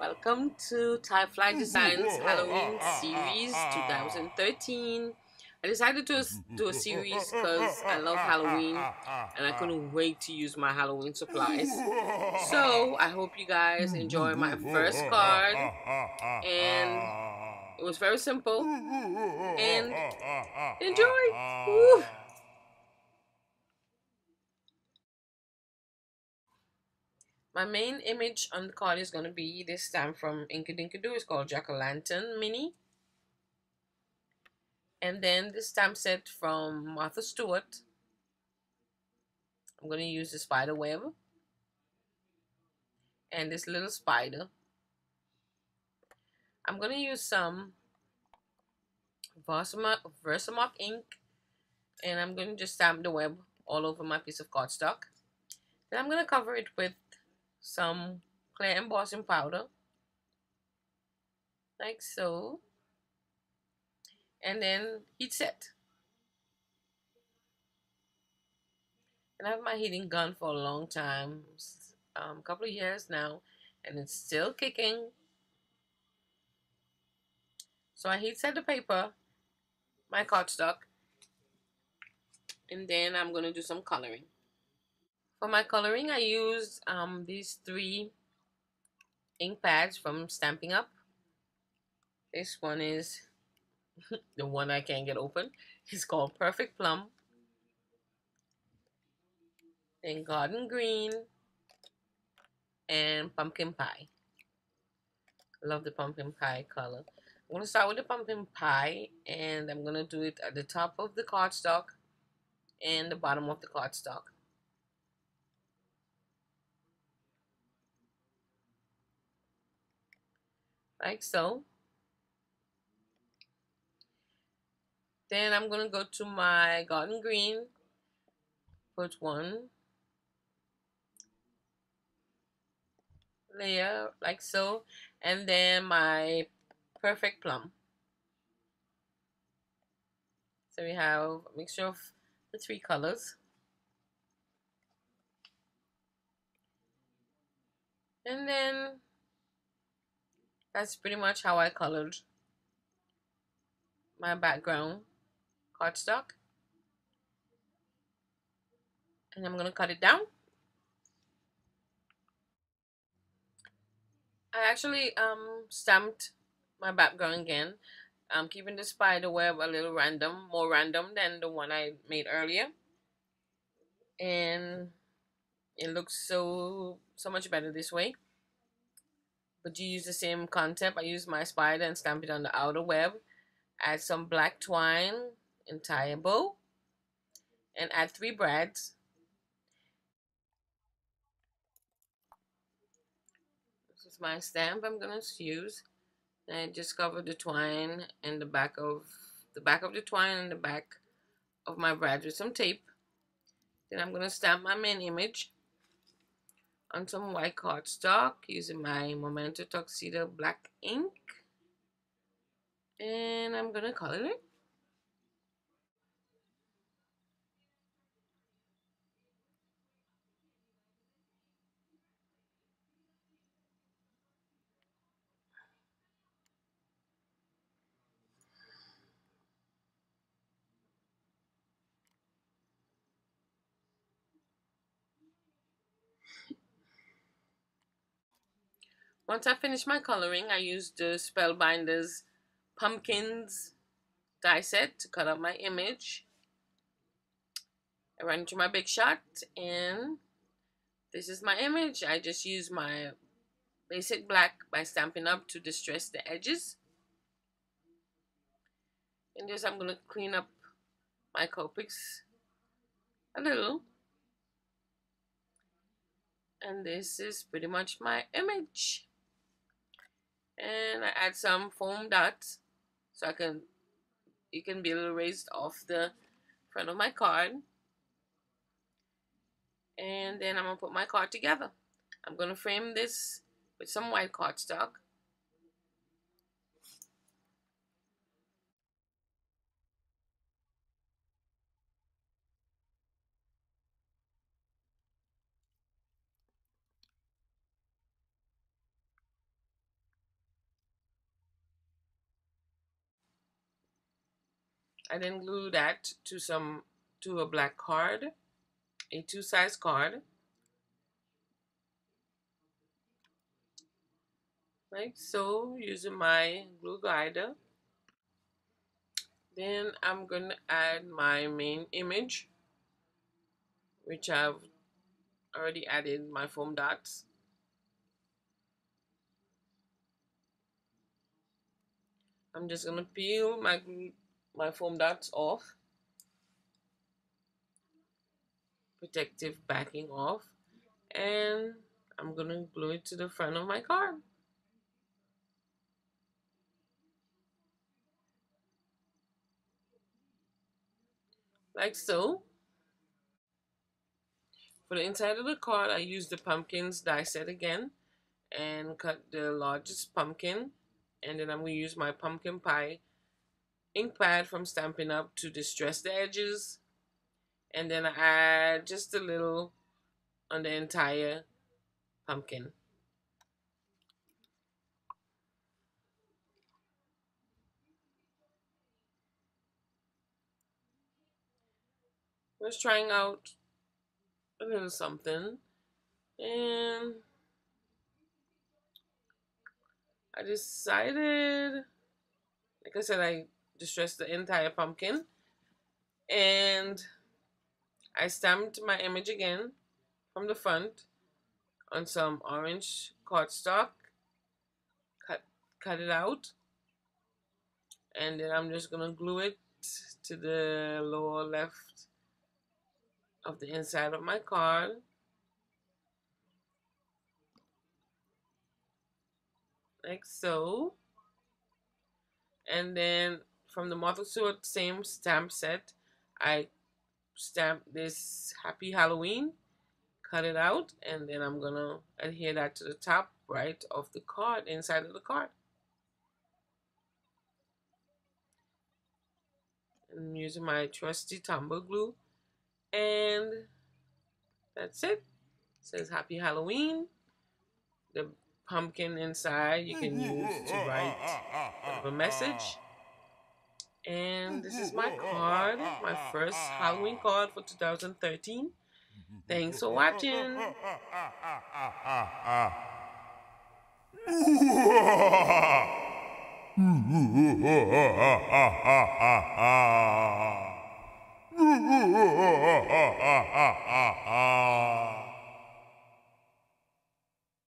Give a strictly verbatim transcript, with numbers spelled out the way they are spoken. Welcome to TiFly Designs Halloween series twenty thirteen. I decided to do a series because I love Halloween and I couldn't wait to use my Halloween supplies. So I hope you guys enjoy my first card, and it was very simple, and enjoy! Woo! My main image on the card is going to be this stamp from Inka Dinkadoo. It's called Jack-O-Lantern Mini. And then this stamp set from Martha Stewart. I'm going to use the spider web. And this little spider. I'm going to use some Versamark, Versamark ink. And I'm going to just stamp the web all over my piece of cardstock. Then I'm going to cover it with some clear embossing powder, like so, and then heat set. And I have my heating gun for a long time, um, a couple of years now, and it's still kicking. So I heat set the paper, my cardstock, and then I'm going to do some coloring. For my coloring, I used um, these three ink pads from Stampin' Up. This one is the one I can't get open. It's called Perfect Plum. Then Garden Green. And Pumpkin Pie. I love the Pumpkin Pie color. I'm going to start with the Pumpkin Pie. And I'm going to do it at the top of the cardstock and the bottom of the cardstock. Like so. Then I'm going to go to my Garden Green, put one layer, like so, and then my Perfect Plum. So we have a mixture of the three colors. And then that's pretty much how I colored my background cardstock. And I'm going to cut it down. I actually um, stamped my background again. I'm keeping the spider web a little random, more random than the one I made earlier. And it looks so, so much better this way. But you use the same concept. I use my spider and stamp it on the outer web. Add some black twine and tie a bow. And add three brads. This is my stamp I'm gonna use. And I just cover the twine and the back of the back of the twine and the back of my brad with some tape. Then I'm gonna stamp my main image on some white cardstock using my Memento Tuxedo Black Ink, and I'm gonna color it. Once I finish my coloring, I use the Spellbinders Pumpkins die set to cut out my image. I ran into my Big Shot, and this is my image. I just use my basic black by Stampin' Up to distress the edges. And just I'm going to clean up my Copics a little. And this is pretty much my image. And I add some foam dots so I can, it can be a little raised off the front of my card. And then I'm gonna put my card together. I'm gonna frame this with some white cardstock. I then glue that to some to a black card, a two-size card, like so, using my glue glider. Then I'm gonna add my main image, which I've already added my foam dots. I'm just gonna peel my my foam dots off, protective backing off, and I'm gonna glue it to the front of my card. Like so. For the inside of the card, I used the pumpkins die set again and cut the largest pumpkin, and then I'm going to use my Pumpkin Pie ink pad from Stampin' Up to distress the edges, and then I add just a little on the entire pumpkin. I was trying out a little something, and I decided, like I said, I distressed the entire pumpkin, and I stamped my image again from the front on some orange cardstock, cut, cut it out, and then I'm just gonna glue it to the lower left of the inside of my card. Like so. And then from the Martha Stewart same stamp set, I stamped this Happy Halloween, cut it out, and then I'm gonna adhere that to the top right of the card, inside of the card. I'm using my trusty Tombow glue. And that's it. It says Happy Halloween. The pumpkin inside you can use to write a message. And this is my card, my first Halloween card for two thousand thirteen. Thanks for watching. Ha ha ha ha ha.